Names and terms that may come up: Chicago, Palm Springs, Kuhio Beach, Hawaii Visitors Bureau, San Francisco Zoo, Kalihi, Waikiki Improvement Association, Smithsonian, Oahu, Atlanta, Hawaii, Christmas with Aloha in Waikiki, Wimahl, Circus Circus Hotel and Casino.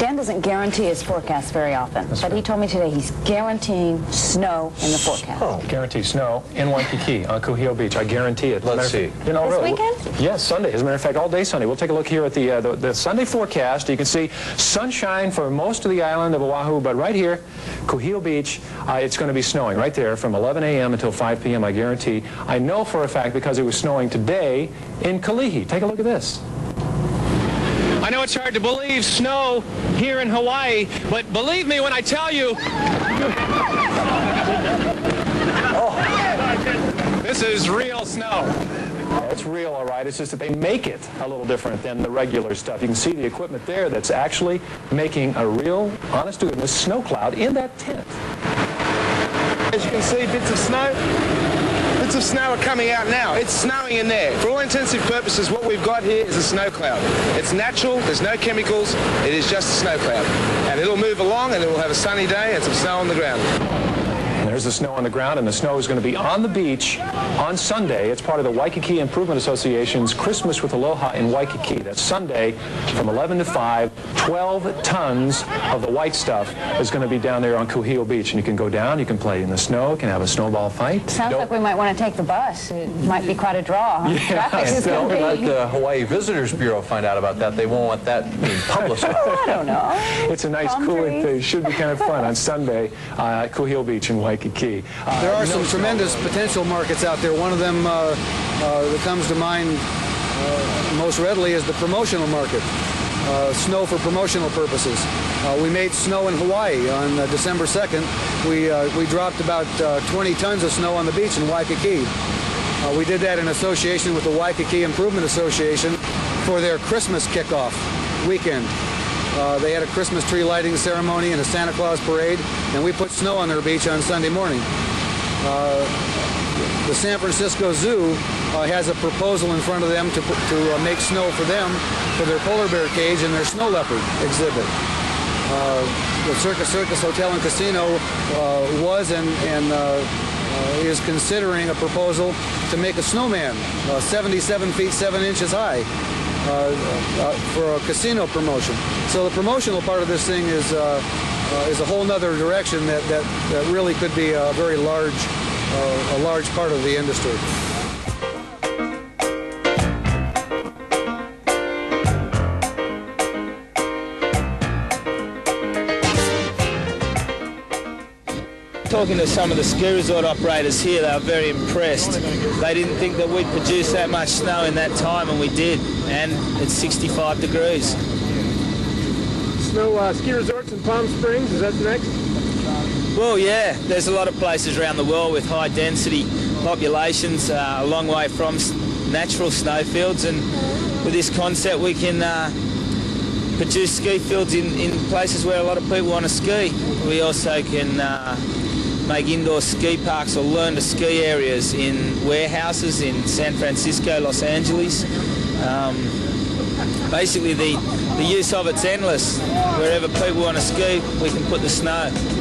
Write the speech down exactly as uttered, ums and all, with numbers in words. Dan doesn't guarantee his forecast very often, That's but right. he told me today he's guaranteeing snow in the forecast. Oh, guarantee snow in Waikiki on Kuhio Beach. I guarantee it. Let's see. You know, this really, weekend? Yes, Sunday. As a matter of fact, all day Sunday. We'll take a look here at the, uh, the, the Sunday forecast. You can see sunshine for most of the island of Oahu, but right here, Kuhio Beach, uh, it's going to be snowing right there from eleven A M until five P M, I guarantee. I know for a fact because it was snowing today in Kalihi. Take a look at this. I know it's hard to believe snow here in Hawaii, but believe me when I tell you, oh, this is real snow. It's real, all right. It's just that they make it a little different than the regular stuff. You can see the equipment there that's actually making a real, honest-to-goodness snow cloud in that tent. As you can see, bits of snow. Bits of snow are coming out now. It's snowing in there. For all intents and purposes, what we've got here is a snow cloud. It's natural. There's no chemicals. It is just a snow cloud. And it'll move along, and it will have a sunny day and some snow on the ground. And there's the snow on the ground, and the snow is going to be on the beach on Sunday. It's part of the Waikiki Improvement Association's Christmas with Aloha in Waikiki. That's Sunday from eleven to five. twelve tons of the white stuff is going to be down there on Kuhio Beach. And you can go down, you can play in the snow, you can have a snowball fight. Sounds Don't... like we might want to take the bus. It might be quite a draw. Huh? Yeah, is so be... let the Hawaii Visitors Bureau find out about that. They won't want that being publicized. Oh, I don't know. It's a nice cooling thing. Should be kind of fun on Sunday uh, at Kuhio Beach in Waikiki. Uh, there are no some tremendous snowball. potential markets out there. One of them uh, uh, that comes to mind uh, most readily is the promotional market. Uh, snow for promotional purposes. Uh, we made snow in Hawaii on uh, December second. We, uh, we dropped about uh, twenty tons of snow on the beach in Waikiki. Uh, we did that in association with the Waikiki Improvement Association for their Christmas kickoff weekend. Uh, they had a Christmas tree lighting ceremony and a Santa Claus parade, and we put snow on their beach on Sunday morning. Uh, the San Francisco Zoo Uh, has a proposal in front of them to, to uh, make snow for them for their polar bear cage and their snow leopard exhibit. Uh, the Circus Circus Hotel and Casino uh, was and, and uh, uh, is considering a proposal to make a snowman uh, seventy-seven feet seven inches high uh, uh, for a casino promotion. So the promotional part of this thing is, uh, uh, is a whole nother direction that, that, that really could be a very large, uh, a large part of the industry. Talking to some of the ski resort operators here, they were very impressed. They didn't think that we'd produce that much snow in that time, and we did. And it's sixty-five degrees. Snow uh, ski resorts in Palm Springs, is that next? Well, yeah. There's a lot of places around the world with high density populations, uh, a long way from natural snowfields. And with this concept, we can uh, produce ski fields in, in places where a lot of people want to ski. We also can Uh, make indoor ski parks or learn to ski areas in warehouses in San Francisco, Los Angeles. Um, basically the, the use of it's endless. Wherever people want to ski, we can put the snow.